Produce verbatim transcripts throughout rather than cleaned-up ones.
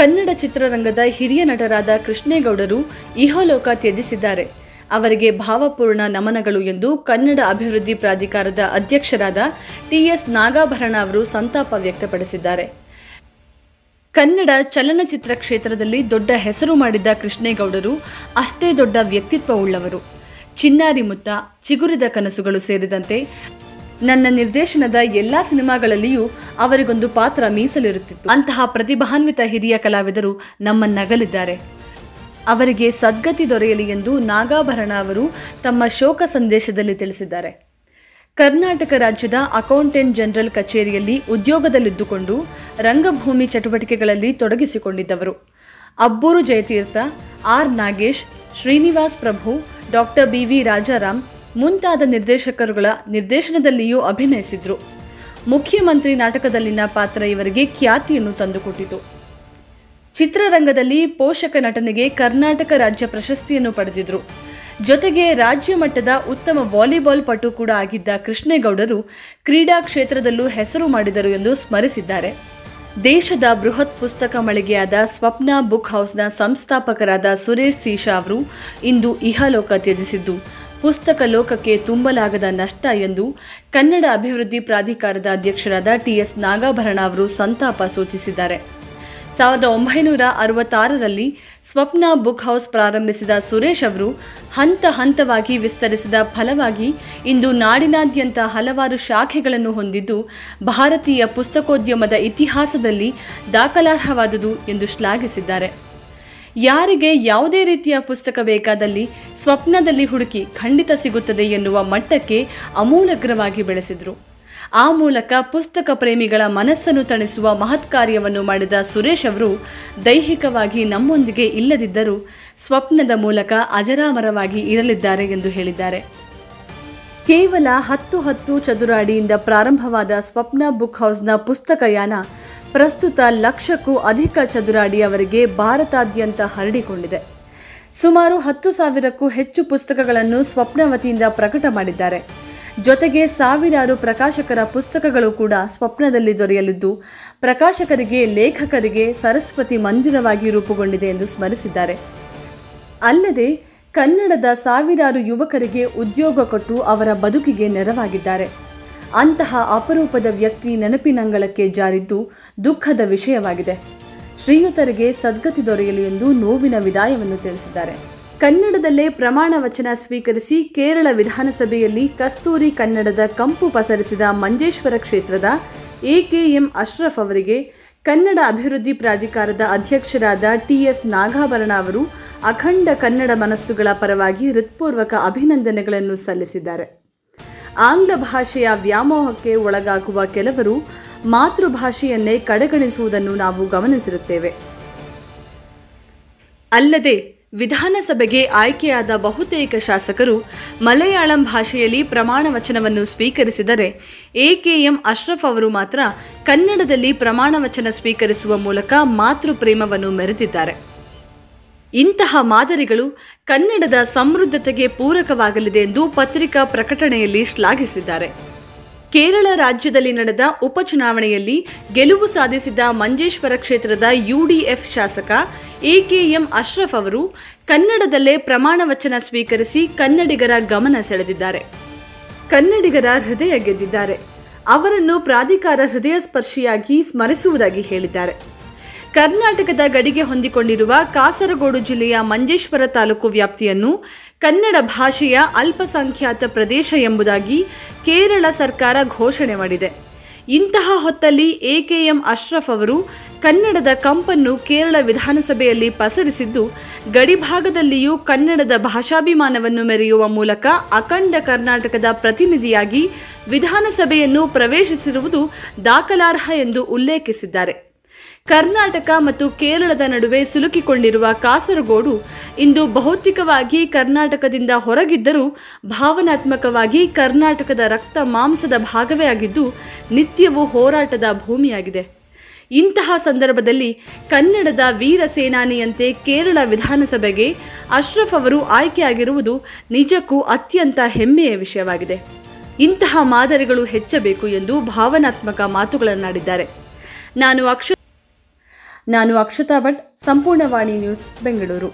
ಕನ್ನಡ ಚಿತ್ರರಂಗದ ಹಿರಿಯ ನಟರಾದ ಕೃಷ್ಣೇಗೌಡರು ಇಹಲೋಕ ತ್ಯಜಿಸಿದ್ದಾರೆ. ಅವರಿಗೆ ಭಾವಪೂರ್ಣ ನಮನಗಳು ಎಂದು ಕನ್ನಡ ಅಭಿವೃದ್ಧಿ ಪ್ರಾಧಿಕಾರದ ಅಧ್ಯಕ್ಷರಾದ ಟಿ ಎಸ್ ನಾಗಾಭರಣವರು ಸಂತಾಪ ವ್ಯಕ್ತಪಡಿಸಿದ್ದಾರೆ. ಕನ್ನಡ ಚಲನಚಿತ್ರ ಕ್ಷೇತ್ರದಲ್ಲಿ ದೊಡ್ಡ ಹೆಸರು ಮಾಡಿದ ಕೃಷ್ಣೇಗೌಡರು ಅಷ್ಟೇ ದೊಡ್ಡ ವ್ಯಕ್ತಿತ್ವವುಳ್ಳವರು. ಚಿನ್ನಾರಿ ಮುತ್ತ, ಚಿಗುರಿದ ಕನಸುಗಳು ಸೇರಿದಂತೆ ನನ್ನ ನಿರ್ದೇಶನದ ಎಲ್ಲ ಸಿನಿಮಾಗಳಲ್ಲಿಯೂ ಅವರಿಗೊಂದು ಪಾತ್ರ ಮೀಸಲಿರುತ್ತಿತ್ತು. ಅಂತಹ ಪ್ರತಿಭಾನ್ವಿತ ಹಿರಿಯ ಕಲಾವಿದರು ನಮ್ಮನ್ನಗಲಿದ್ದಾರೆ. ಅವರಿಗೆ ಸದ್ಗತಿ ದೊರೆಯಲಿ ಎಂದು ನಾಗಾಭರಣ ಅವರು ತಮ್ಮ ಶೋಕ ಸಂದೇಶದಲ್ಲಿ ತಿಳಿಸಿದ್ದಾರೆ. ಕರ್ನಾಟಕ ರಾಜ್ಯದ ಅಕೌಂಟೆಂಟ್ ಜನರಲ್ ಕಚೇರಿಯಲ್ಲಿ ಉದ್ಯೋಗದಲ್ಲಿದ್ದುಕೊಂಡು ರಂಗಭೂಮಿ ಚಟುವಟಿಕೆಗಳಲ್ಲಿ ತೊಡಗಿಸಿಕೊಂಡಿದ್ದವರು. Abburu Jayatheertha, R Nagesh, Srinivas Prabhu, doctor B V Rajaram ಮುಂತಾದ ನಿರ್ದೇಶಕರುಗಳ ನಿರ್ದೇಶನದಲ್ಲಿಯೂ ಅಭಿನಯಿಸಿದ್ರು. ಮುಖ್ಯಮಂತ್ರಿ ನಾಟಕದಲ್ಲಿನ ಪಾತ್ರ ಇವರಿಗೆ ಖ್ಯಾತಿಯನ್ನು ತಂದುಕೊಟ್ಟಿತು. ಚಿತ್ರರಂಗದಲ್ಲಿ ಪೋಷಕ ನಟನೆಗೆ ಕರ್ನಾಟಕ ರಾಜ್ಯ ಪ್ರಶಸ್ತಿಯನ್ನು ಪಡೆದಿದ್ರು. ಜೊತೆಗೆ ರಾಜ್ಯ ಮಟ್ಟದ ಉತ್ತಮ ವಾಲಿಬಾಲ್ ಪಟು ಕೂಡ ಆಗಿದ್ದ ಕೃಷ್ಣೇಗೌಡರು ಕ್ರೀಡಾ ಕ್ಷೇತ್ರದಲ್ಲೂ ಹೆಸರು ಮಾಡಿದರು ಎಂದು ಸ್ಮರಿಸಿದ್ದಾರೆ. ದೇಶದ ಬೃಹತ್ ಪುಸ್ತಕ ಮಳಿಗೆಯಾದ ಸ್ವಪ್ನ ಬುಕ್ ಹೌಸ್ನ ಸಂಸ್ಥಾಪಕರಾದ ಸುರೇಶ್ ಸೀಶಾ ಅವರು ಇಂದು ಇಹಲೋಕ ತ್ಯಜಿಸಿದ್ದು ಪುಸ್ತಕ ಲೋಕಕ್ಕೆ ತುಂಬಲಾಗದ ನಷ್ಟ ಎಂದು ಕನ್ನಡ ಅಭಿವೃದ್ಧಿ ಪ್ರಾಧಿಕಾರದ ಅಧ್ಯಕ್ಷರಾದ ಟಿ ಎಸ್ ನಾಗಾಭರಣವರು ಸಂತಾಪ ಸೂಚಿಸಿದ್ದಾರೆ. ಸಾವಿರದ ಒಂಬೈನೂರ ಅರವತ್ತಾರರಲ್ಲಿ ಸ್ವಪ್ನ ಬುಕ್ ಹೌಸ್ ಪ್ರಾರಂಭಿಸಿದ ಸುರೇಶ್ ಅವರು ಹಂತ ಹಂತವಾಗಿ ವಿಸ್ತರಿಸಿದ ಫಲವಾಗಿ ಇಂದು ನಾಡಿನಾದ್ಯಂತ ಹಲವಾರು ಶಾಖೆಗಳನ್ನು ಹೊಂದಿದ್ದು ಭಾರತೀಯ ಪುಸ್ತಕೋದ್ಯಮದ ಇತಿಹಾಸದಲ್ಲಿ ದಾಖಲಾರ್ಹವಾದುದು ಎಂದು ಶ್ಲಾಘಿಸಿದ್ದಾರೆ. ಯಾರಿಗೆ ಯಾವುದೇ ರೀತಿಯ ಪುಸ್ತಕ ಬೇಕಾದಲ್ಲಿ ಸ್ವಪ್ನದಲ್ಲಿ ಹುಡುಕಿ ಖಂಡಿತ ಸಿಗುತ್ತದೆ ಎನ್ನುವ ಮಟ್ಟಕ್ಕೆ ಅಮೂಲಾಗ್ರವಾಗಿ ಬೆಳೆಸಿದರು. ಆ ಮೂಲಕ ಪುಸ್ತಕ ಪ್ರೇಮಿಗಳ ಮನಸ್ಸನ್ನು ತಣಿಸುವ ಮಹತ್ ಕಾರ್ಯವನ್ನು ಮಾಡಿದ ಸುರೇಶ್ ಅವರು ದೈಹಿಕವಾಗಿ ನಮ್ಮೊಂದಿಗೆ ಇಲ್ಲದಿದ್ದರೂ ಸ್ವಪ್ನದ ಮೂಲಕ ಅಜರಾಮರವಾಗಿ ಇರಲಿದ್ದಾರೆ ಎಂದು ಹೇಳಿದ್ದಾರೆ. ಕೇವಲ ಹತ್ತು ಹತ್ತು ಚದುರ ಅಡಿಯಿಂದ ಪ್ರಾರಂಭವಾದ ಸ್ವಪ್ನ ಬುಕ್ ಹೌಸ್ನ ಪುಸ್ತಕಯಾನ ಪ್ರಸ್ತುತ ಲಕ್ಷಕ್ಕೂ ಅಧಿಕ ಚದುರ ಅಡಿಯವರೆಗೆ ಭಾರತಾದ್ಯಂತ ಹರಡಿಕೊಂಡಿದೆ. ಸುಮಾರು ಹತ್ತು ಸಾವಿರಕ್ಕೂ ಹೆಚ್ಚು ಪುಸ್ತಕಗಳನ್ನು ಸ್ವಪ್ನವತಿಯಿಂದ ಪ್ರಕಟ ಮಾಡಿದ್ದಾರೆ. ಜೊತೆಗೆ ಸಾವಿರಾರು ಪ್ರಕಾಶಕರ ಪುಸ್ತಕಗಳು ಕೂಡ ಸ್ವಪ್ನದಲ್ಲಿ ದೊರೆಯಲಿದ್ದು ಪ್ರಕಾಶಕರಿಗೆ, ಲೇಖಕರಿಗೆ ಸರಸ್ವತಿ ಮಂದಿರವಾಗಿ ರೂಪುಗೊಂಡಿದೆ ಎಂದು ಸ್ಮರಿಸಿದ್ದಾರೆ. ಅಲ್ಲದೆ ಕನ್ನಡದ ಸಾವಿರಾರು ಯುವಕರಿಗೆ ಉದ್ಯೋಗ ಕೊಟ್ಟು ಅವರ ಬದುಕಿಗೆ ನೆರವಾಗಿದ್ದಾರೆ. ಅಂತಹ ಅಪರೂಪದ ವ್ಯಕ್ತಿ ನೆನಪಿನಂಗಳಕ್ಕೆ ಜಾರಿದ್ದು ದುಃಖದ ವಿಷಯವಾಗಿದೆ. ಶ್ರೀಯುತರಿಗೆ ಸದ್ಗತಿ ದೊರೆಯಲಿ ಎಂದು ನೋವಿನ ವಿದಾಯವನ್ನು ತಿಳಿಸಿದ್ದಾರೆ. ಕನ್ನಡದಲ್ಲೇ ಪ್ರಮಾಣ ವಚನ ಸ್ವೀಕರಿಸಿ ಕೇರಳ ವಿಧಾನಸಭೆಯಲ್ಲಿ ಕಸ್ತೂರಿ ಕನ್ನಡದ ಕಂಪು ಪಸರಿಸಿದ ಮಂಜೇಶ್ವರ ಕ್ಷೇತ್ರದ ಎ ಕೆ ಎಂ ಅಶ್ರಫ್ ಅವರಿಗೆ ಕನ್ನಡ ಅಭಿವೃದ್ಧಿ ಪ್ರಾಧಿಕಾರದ ಅಧ್ಯಕ್ಷರಾದ ಟಿ ಎಸ್ ನಾಗಾಭರಣ ಅವರು ಅಖಂಡ ಕನ್ನಡ ಮನಸ್ಸುಗಳ ಪರವಾಗಿ ಹೃತ್ಪೂರ್ವಕ ಅಭಿನಂದನೆಗಳನ್ನು ಸಲ್ಲಿಸಿದ್ದಾರೆ. ಆಂಗ್ಲ ಭಾಷೆಯ ವ್ಯಾಮೋಹಕ್ಕೆ ಒಳಗಾಗುವ ಕೆಲವರು ಮಾತೃಭಾಷೆಯನ್ನೇ ಕಡೆಗಣಿಸುವುದನ್ನು ನಾವು ಗಮನಿಸಿರುತ್ತೇವೆ. ಅಲ್ಲದೆ ವಿಧಾನಸಭೆಗೆ ಆಯ್ಕೆಯಾದ ಬಹುತೇಕ ಶಾಸಕರು ಮಲಯಾಳಂ ಭಾಷೆಯಲ್ಲಿ ಪ್ರಮಾಣ ವಚನವನ್ನು ಸ್ವೀಕರಿಸಿದರೆ ಎ ಕೆ ಎಂ ಅಶ್ರಫ್ ಅವರು ಮಾತ್ರ ಕನ್ನಡದಲ್ಲಿ ಪ್ರಮಾಣ ವಚನ ಸ್ವೀಕರಿಸುವ ಮೂಲಕ ಮಾತೃ ಪ್ರೇಮವನ್ನು ಮೆರೆದಿದ್ದಾರೆ. ಇಂತಹ ಮಾದರಿಗಳು ಕನ್ನಡದ ಸಮೃದ್ಧತೆಗೆ ಪೂರಕವಾಗಲಿದೆ ಎಂದು ಪತ್ರಿಕಾ ಪ್ರಕಟಣೆಯಲ್ಲಿ ಶ್ಲಾಘಿಸಿದ್ದಾರೆ. ಕೇರಳ ರಾಜ್ಯದಲ್ಲಿ ನಡೆದ ಉಪಚುನಾವಣೆಯಲ್ಲಿ ಗೆಲುವು ಸಾಧಿಸಿದ ಮಂಜೇಶ್ವರ ಕ್ಷೇತ್ರದ ಯು ಡಿ ಎಫ್ ಶಾಸಕ ಎ ಕೆ ಎಂ ಅಶ್ರಫ್ ಅವರು ಕನ್ನಡದಲ್ಲೇ ಪ್ರಮಾಣ ವಚನ ಸ್ವೀಕರಿಸಿ ಕನ್ನಡಿಗರ ಗಮನ ಸೆಳೆದಿದ್ದಾರೆ. ಕನ್ನಡಿಗರ ಹೃದಯ ಗೆದ್ದಿದ್ದಾರೆ. ಅವರನ್ನು ಪ್ರಾಧಿಕಾರ ಹೃದಯ ಸ್ಪರ್ಶಿಯಾಗಿ ಸ್ಮರಿಸುವುದಾಗಿ ಹೇಳಿದ್ದಾರೆ. ಕರ್ನಾಟಕದ ಗಡಿಗೆ ಹೊಂದಿಕೊಂಡಿರುವ ಕಾಸರಗೋಡು ಜಿಲ್ಲೆಯ ಮಂಜೇಶ್ವರ ತಾಲೂಕು ವ್ಯಾಪ್ತಿಯನ್ನು ಕನ್ನಡ ಭಾಷೆಯ ಅಲ್ಪಸಂಖ್ಯಾತ ಪ್ರದೇಶ ಎಂಬುದಾಗಿ ಕೇರಳ ಸರ್ಕಾರ ಘೋಷಣೆ ಮಾಡಿದೆ. ಇಂತಹ ಹೊತ್ತಲ್ಲಿ ಎ ಕೆ ಎಂ ಅಶ್ರಫ್ ಅವರು ಕನ್ನಡದ ಕಂಪನ್ನು ಕೇರಳ ವಿಧಾನಸಭೆಯಲ್ಲಿ ಪಸರಿಸಿದ್ದು ಗಡಿಭಾಗದಲ್ಲಿಯೂ ಕನ್ನಡದ ಭಾಷಾಭಿಮಾನವನ್ನು ಮೆರೆಯುವ ಮೂಲಕ ಅಖಂಡ ಕರ್ನಾಟಕದ ಪ್ರತಿನಿಧಿಯಾಗಿ ವಿಧಾನಸಭೆಯನ್ನು ಪ್ರವೇಶಿಸಿರುವುದು ದಾಖಲಾರ್ಹ ಎಂದು ಉಲ್ಲೇಖಿಸಿದ್ದಾರೆ. ಕರ್ನಾಟಕ ಮತ್ತು ಕೇರಳದ ನಡುವೆ ಸಿಲುಕಿಕೊಂಡಿರುವ ಕಾಸರಗೋಡು ಇಂದು ಭೌತಿಕವಾಗಿ ಕರ್ನಾಟಕದಿಂದ ಹೊರಗಿದ್ದರೂ ಭಾವನಾತ್ಮಕವಾಗಿ ಕರ್ನಾಟಕದ ರಕ್ತ ಮಾಂಸದ ಭಾಗವೇ ಆಗಿದ್ದು ನಿತ್ಯವೂ ಹೋರಾಟದ ಭೂಮಿಯಾಗಿದೆ. ಇಂತಹ ಸಂದರ್ಭದಲ್ಲಿ ಕನ್ನಡದ ವೀರ ಸೇನಾನಿಯಂತೆ ಕೇರಳ ವಿಧಾನಸಭೆಗೆ ಅಶ್ರಫ್ ಅವರು ಆಯ್ಕೆಯಾಗಿರುವುದು ನಿಜಕ್ಕೂ ಅತ್ಯಂತ ಹೆಮ್ಮೆಯ ವಿಷಯವಾಗಿದೆ. ಇಂತಹ ಮಾದರಿಗಳು ಹೆಚ್ಚಬೇಕು ಎಂದು ಭಾವನಾತ್ಮಕ ಮಾತುಗಳನ್ನಾಡಿದ್ದಾರೆ. ನಾನು ಅಕ್ಷ ನಾನು ಅಕ್ಷತಾ ಭಟ್, ಸಂಪೂರ್ಣ ವಾಣಿ ನ್ಯೂಸ್, ಬೆಂಗಳೂರು.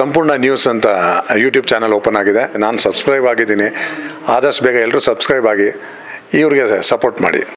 ಸಂಪೂರ್ಣ ನ್ಯೂಸ್ ಅಂತ ಯೂಟ್ಯೂಬ್ ಚಾನಲ್ ಓಪನ್ ಆಗಿದೆ. ನಾನು ಸಬ್ಸ್ಕ್ರೈಬ್ ಆಗಿದ್ದೀನಿ. ಆದಷ್ಟು ಬೇಗ ಎಲ್ಲರೂ ಸಬ್ಸ್ಕ್ರೈಬ್ ಆಗಿ ಇವರಿಗೆ ಸಪೋರ್ಟ್ ಮಾಡಿ.